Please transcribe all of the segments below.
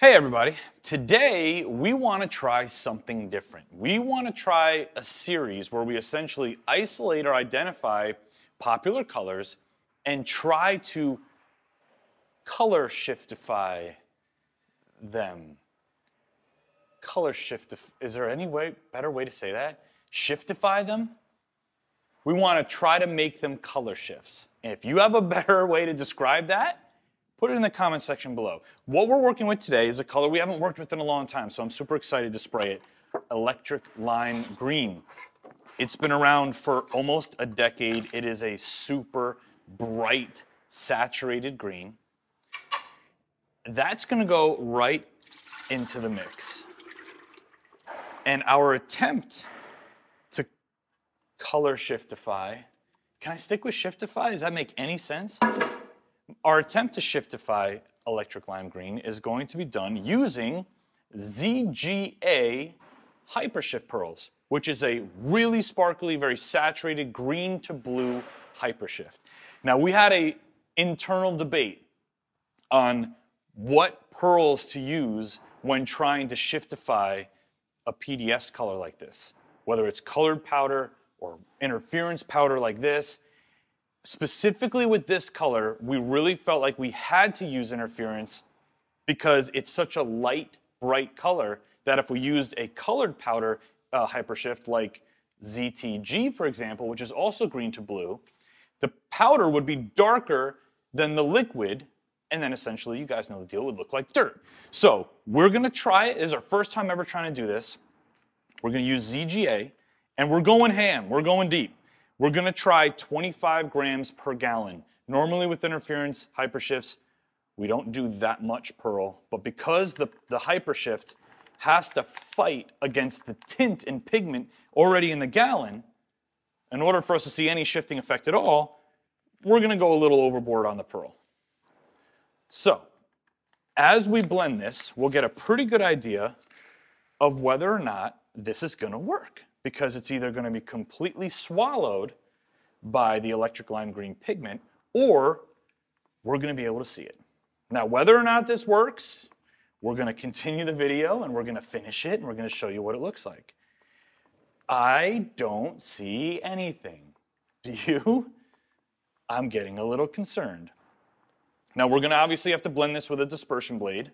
Hey everybody, today we want to try something different. We want to try a series where we essentially isolate or identify popular colors and try to color shiftify them. Color shift, is there any way, better way to say that? Shiftify them? We want to try to make them color shifts. And if you have a better way to describe that, put it in the comment section below. What we're working with today is a color we haven't worked with in a long time, so I'm super excited to spray it. Electric Lime Green. It's been around for almost a decade. It is a super bright, saturated green. That's gonna go right into the mix. And our attempt to color shiftify, can I stick with shiftify? Does that make any sense? Our attempt to shiftify Electric Lime Green is going to be done using ZGA HyperShift Pearls, which is a really sparkly, very saturated green to blue HyperShift. Now, we had an internal debate on what pearls to use when trying to shiftify a PDS color like this, whether it's colored powder or interference powder like this. Specifically with this color, we really felt like we had to use interference because it's such a light, bright color that if we used a colored powder HyperShift like ZTG, for example, which is also green to blue, the powder would be darker than the liquid, and then essentially, you guys know the deal, would look like dirt. So we're gonna try it. It is our first time ever trying to do this. We're gonna use ZGA, and we're going ham, we're going deep. We're gonna try 25 grams per gallon. Normally with interference, HyperShifts, we don't do that much pearl, but because the HyperShift has to fight against the tint and pigment already in the gallon, in order for us to see any shifting effect at all, we're gonna go a little overboard on the pearl. So, as we blend this, we'll get a pretty good idea of whether or not this is gonna work, because it's either going to be completely swallowed by the Electric Lime Green pigment, or we're going to be able to see it. Now, whether or not this works, we're going to continue the video, and we're going to finish it, and we're going to show you what it looks like. I don't see anything. Do you? I'm getting a little concerned. Now, we're going to obviously have to blend this with a dispersion blade.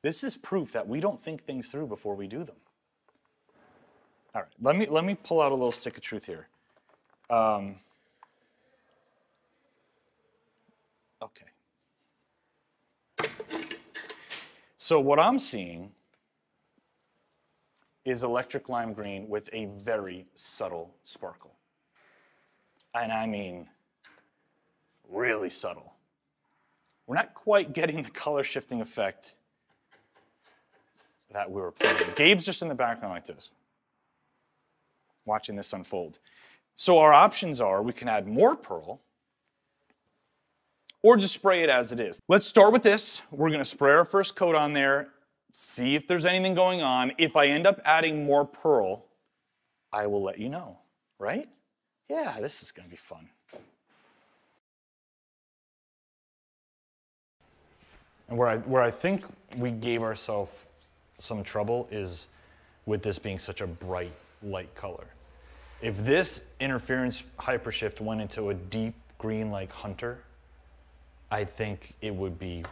This is proof that we don't think things through before we do them. All right, let me pull out a little stick of truth here. Okay. So what I'm seeing is Electric Lime Green with a very subtle sparkle. And I mean, really subtle. We're not quite getting the color shifting effect that we were playing. Gabe's just in the background like this, watching this unfold. So our options are, we can add more pearl, or just spray it as it is. Let's start with this. We're gonna spray our first coat on there, see if there's anything going on. If I end up adding more pearl, I will let you know, right? Yeah, this is gonna be fun. And where I think we gave ourselves some trouble is with this being such a bright, light color. If this interference HyperShift went into a deep green like Hunter, I think it would be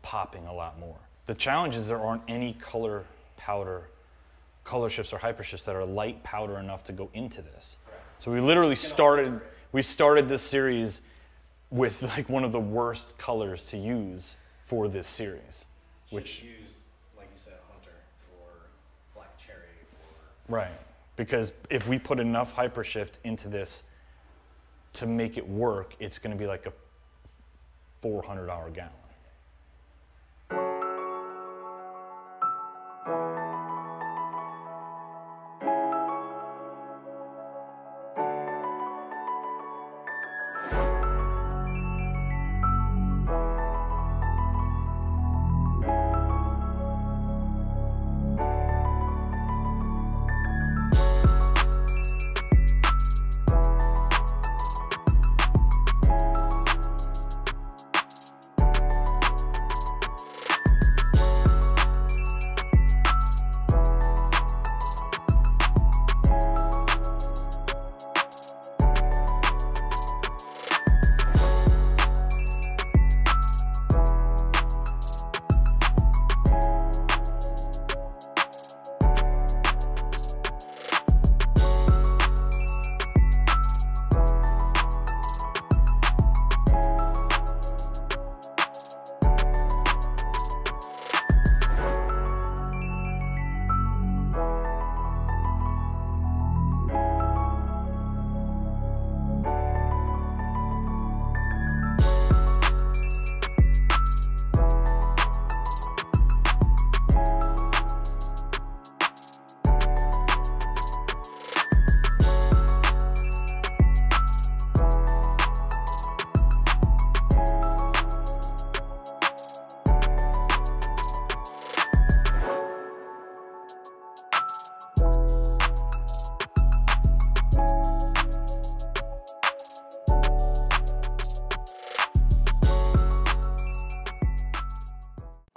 popping a lot more. The challenge is there aren't any color powder, color shifts or HyperShifts that are light powder enough to go into this. So we literally started this series with like one of the worst colors to use for this series, which right, because if we put enough HyperShift into this to make it work, it's going to be like a 400-hour gallon.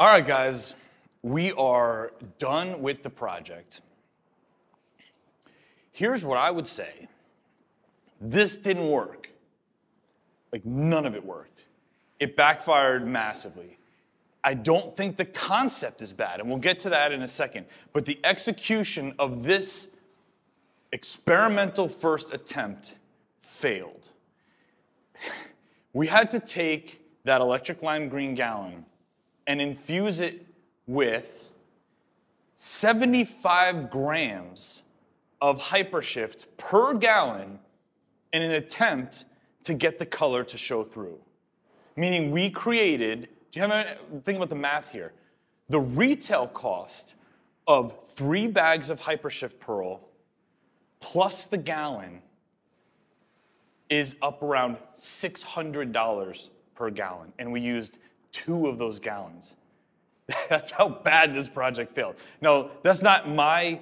All right, guys, we are done with the project. Here's what I would say. This didn't work. Like, none of it worked. It backfired massively. I don't think the concept is bad, and we'll get to that in a second. But the execution of this experimental first attempt failed. We had to take that electric lime green gallon and infuse it with 75 grams of HyperShift per gallon in an attempt to get the color to show through. Meaning we created, do you have a think about the math here? The retail cost of 3 bags of HyperShift Pearl plus the gallon is up around $600 per gallon, and we used 2 of those gallons. That's how bad this project failed. Now, that's not my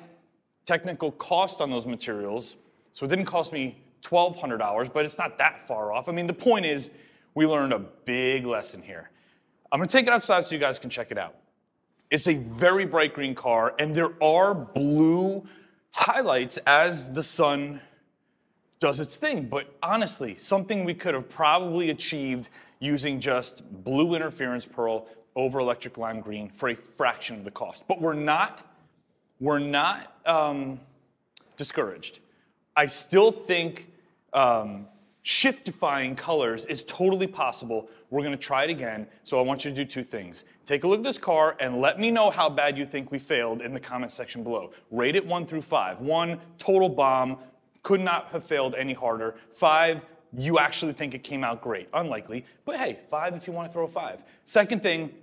technical cost on those materials, so it didn't cost me $1,200, but it's not that far off. I mean, the point is, we learned a big lesson here. I'm gonna take it outside so you guys can check it out. It's a very bright green car, and there are blue highlights as the sun does its thing, but honestly, something we could have probably achieved using just blue interference pearl over electric lime green for a fraction of the cost. But we're not discouraged. I still think shiftifying colors is totally possible. We're gonna try it again, so I want you to do 2 things. Take a look at this car and let me know how bad you think we failed in the comment section below. Rate it 1 through 5. 1, total bomb, could not have failed any harder. 5, you actually think it came out great. Unlikely, but hey, 5 if you wanna throw a 5. Second thing,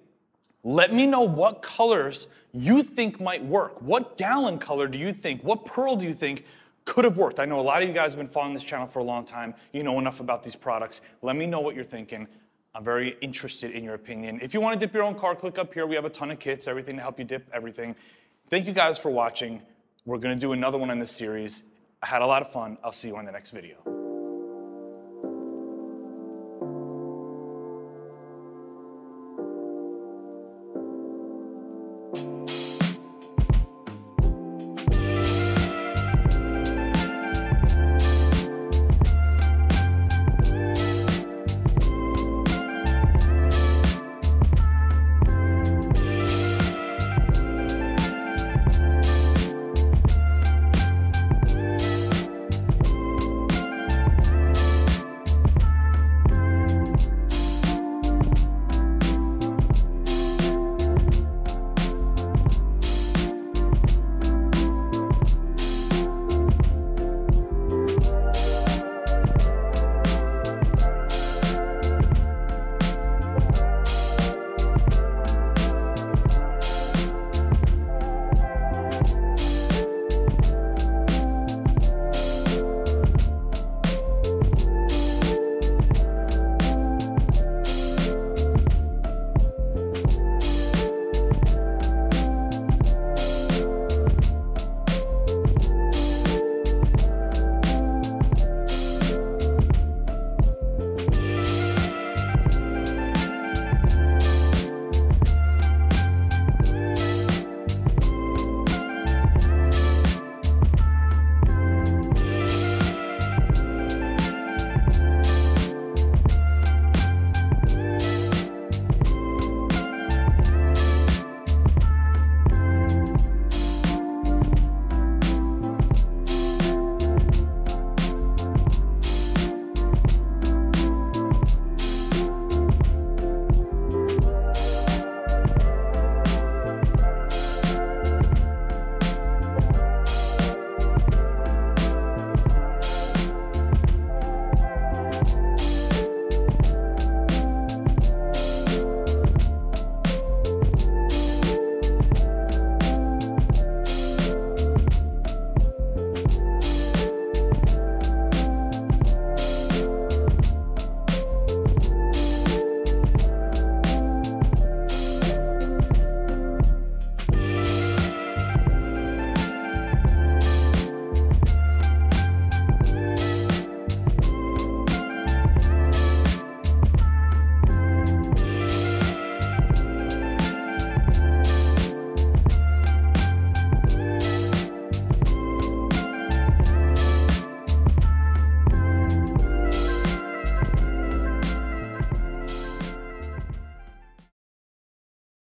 let me know what colors you think might work. What gallon color do you think, what pearl do you think could have worked? I know a lot of you guys have been following this channel for a long time. You know enough about these products. Let me know what you're thinking. I'm very interested in your opinion. If you want to dip your own car, click up here. We have a ton of kits, everything to help you dip everything. Thank you guys for watching. We're going to do another one in this series. I had a lot of fun. I'll see you on the next video.